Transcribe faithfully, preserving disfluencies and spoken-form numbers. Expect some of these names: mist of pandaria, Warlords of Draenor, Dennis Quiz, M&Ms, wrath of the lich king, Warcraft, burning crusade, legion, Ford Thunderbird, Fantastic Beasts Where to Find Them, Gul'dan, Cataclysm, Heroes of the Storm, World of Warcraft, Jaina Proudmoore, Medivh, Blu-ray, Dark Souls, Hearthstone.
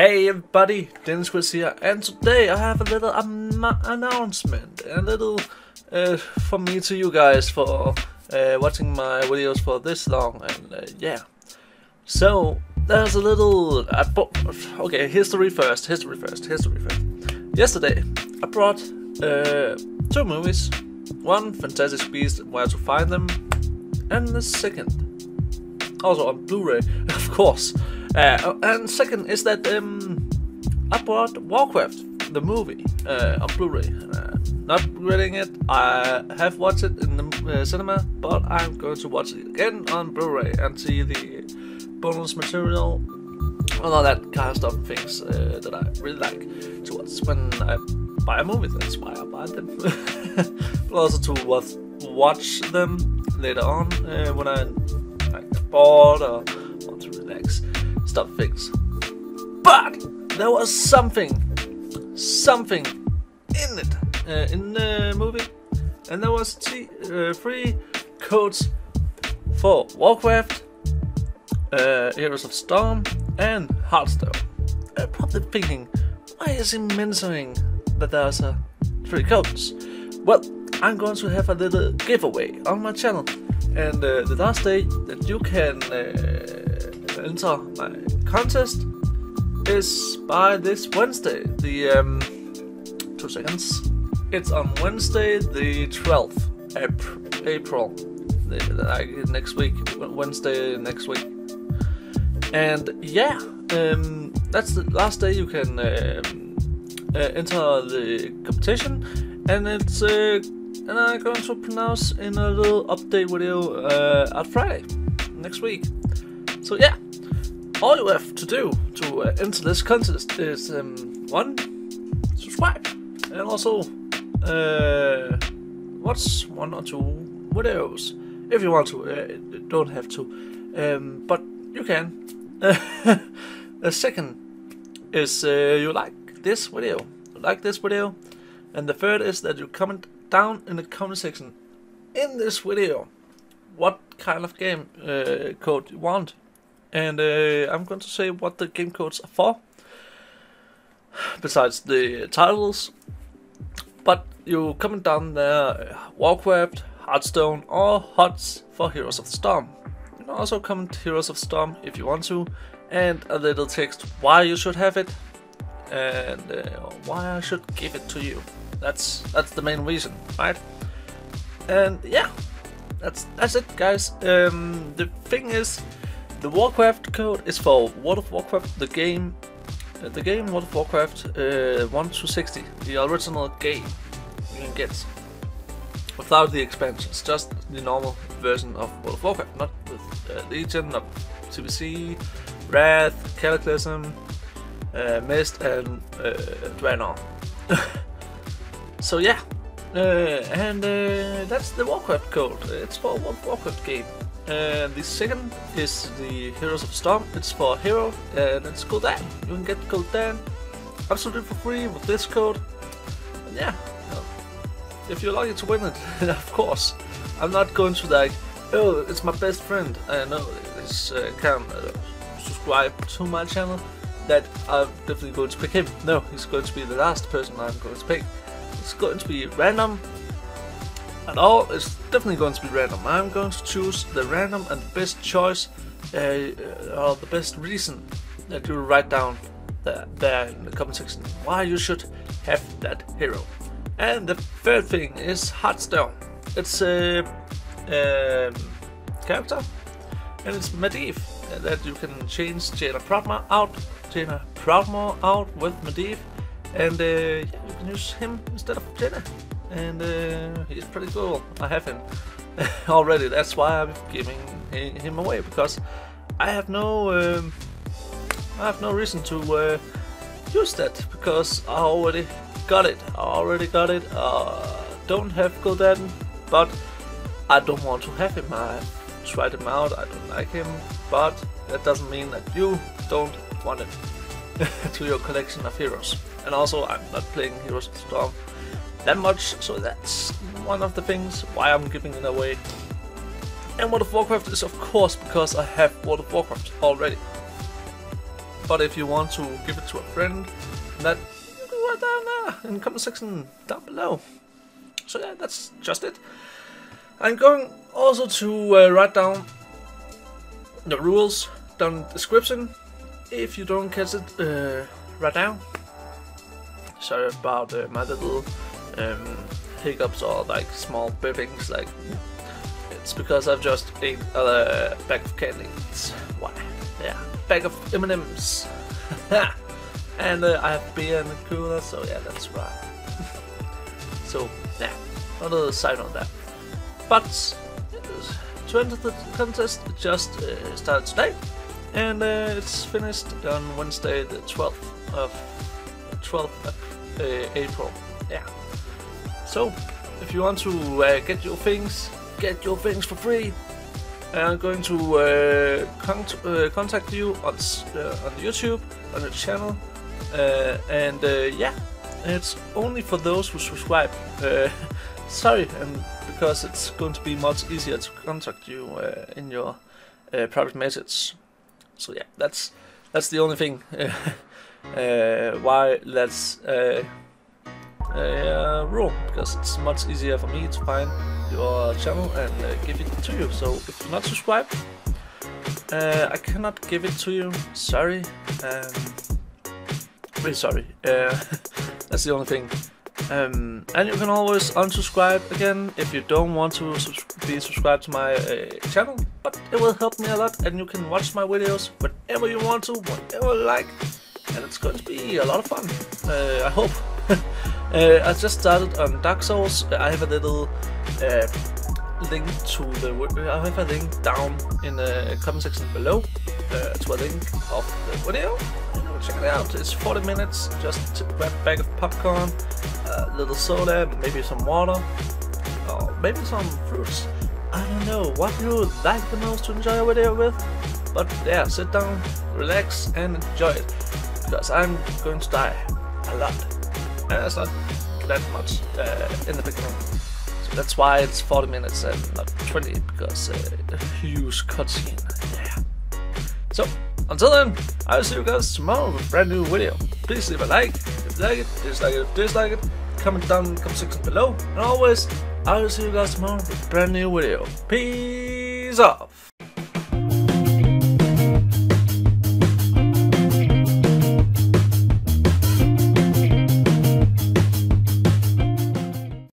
Hey everybody, Dennis Quiz here, and today I have a little um, announcement, a little uh, from me to you guys for uh, watching my videos for this long, and uh, yeah. So there's a little, I bought, okay, history first, history first, history first. Yesterday I brought uh, two movies, one Fantastic Beasts Where to Find Them, and the second, also on Blu-ray, of course. Uh, and second is that um, I bought Warcraft, the movie, uh, on Blu-ray. Uh, not reading it, I have watched it in the uh, cinema, but I'm going to watch it again on Blu-ray and see the bonus material and all that kind of stuff and things uh, that I really like to watch when I buy a movie. That's why I buy them. But also to watch, watch them later on uh, when I'm like, bored or want to relax. Stuff things, but there was something, something in it uh, in the movie, and there was t uh, three codes for Warcraft, uh, Heroes of Storm, and Hearthstone. I'm probably thinking, why is he mentioning that there's uh, three codes? Well, I'm going to have a little giveaway on my channel, and uh, the last day that you can. Uh, Enter my contest is by this Wednesday, the um, two seconds. It's on Wednesday, the twelfth April, the, uh, next week, Wednesday next week. And yeah, um, that's the last day you can um, uh, enter the competition, and it's uh, and I'm going to pronounce in a little update video uh, on Friday next week. So yeah. All you have to do to uh, enter this contest is um, one, subscribe, and also uh, watch one or two videos if you want to. Uh, don't have to, um, but you can. The second is uh, you like this video, you like this video, and the third is that you comment down in the comment section in this video what kind of game uh, code you want. And uh, I'm going to say what the game codes are for, besides the titles. But you comment down there, uh, Warcraft, Hearthstone, or H O T S for Heroes of the Storm. You can also comment Heroes of Storm if you want to, and a little text why you should have it, and uh, why I should give it to you. That's that's the main reason, right? And yeah, that's that's it, guys. Um, the thing is. The Warcraft code is for World of Warcraft, the game, uh, the game World of Warcraft uh, one to sixty, the original game you can get without the expansions, just the normal version of World of Warcraft, not with uh, Legion, not T B C, Wrath, Cataclysm, uh, Mist, and uh, Draenor. So yeah, uh, and uh, that's the Warcraft code. It's for World of Warcraft game. Uh, the second is the Heroes of Storm. It's for Hero, and it's Gul'dan. You can get Gul'dan absolutely for free with this code. And yeah, if you're lucky to win it, of course. I'm not going to like, oh, it's my best friend. I know this uh, can uh, subscribe to my channel. That I'm definitely going to pick him. No, he's going to be the last person I'm going to pick. It's going to be random. At all, it's definitely going to be random. I'm going to choose the random and the best choice, uh, or the best reason that you write down there, there in the comment section why you should have that hero. And the third thing is Hearthstone. It's a um, character, and it's Medivh, that you can change Jaina Proudmoore out, Jaina Proudmoore out with Medivh, and uh, yeah, you can use him instead of Jaina. And uh, he's pretty cool. I have him already. That's why I'm giving him away, because I have no, um, I have no reason to uh, use that, because I already got it. I already got it. Uh, don't have Gul'dan, but I don't want to have him. I tried him out. I don't like him, but that doesn't mean that you don't want him to your collection of heroes. And also, I'm not playing Heroes of the Storm that much, so that's one of the things why I'm giving it away. And World of Warcraft is of course because I have World of Warcraft already. but if you want to give it to a friend, that you can do it down there in the comment section down below. So yeah, that's just it. I'm going also to uh, write down the rules down in the description. If you don't catch it uh, right now, sorry about uh, my little um, hiccups or like small burpings. Like it's because I've just ate a bag of candies. Why? Yeah, bag of M and M's. And uh, I have beer in the cooler, so yeah, that's right. So yeah, another side on that. But uh, to enter the contest, it just uh, started today, and uh, it's finished on Wednesday, the twelfth of twelfth of uh, April. Yeah. So if you want to uh, get your things, get your things for free. I'm going to uh, con uh, contact you on uh, on YouTube, on the channel, uh, and uh, yeah, it's only for those who subscribe. Uh, sorry, and because it's going to be much easier to contact you uh, in your uh, private message. So yeah, that's that's the only thing. uh, why that's uh, a uh, rule, because it's much easier for me to find your channel and uh, give it to you. So if you're not subscribed, uh, I cannot give it to you. Sorry, um, really sorry. Uh, that's the only thing. Um, and you can always unsubscribe again if you don't want to sub be subscribed to my uh, channel. But it will help me a lot, and you can watch my videos whenever you want to, whenever you like, and it's going to be a lot of fun. Uh, I hope. uh, I just started on Dark Souls. I have a little. Uh, link to the I have a link down in the comment section below uh, to a link of the video. Check it out. It's forty minutes. Just grab a bag of popcorn, a little soda, maybe some water, or maybe some fruits. I don't know what you like the most to enjoy a video with. But yeah, sit down, relax, and enjoy it, because I'm going to die a lot, and it's not that much uh, in the beginning. That's why it's forty minutes and not twenty, because uh, a huge cutscene. Yeah. So until then, I'll see you guys tomorrow with a brand new video. Please leave a like if you like it, dislike it if you dislike it, comment down in the comment section below. And always, I'll see you guys tomorrow with a brand new video. Peace off.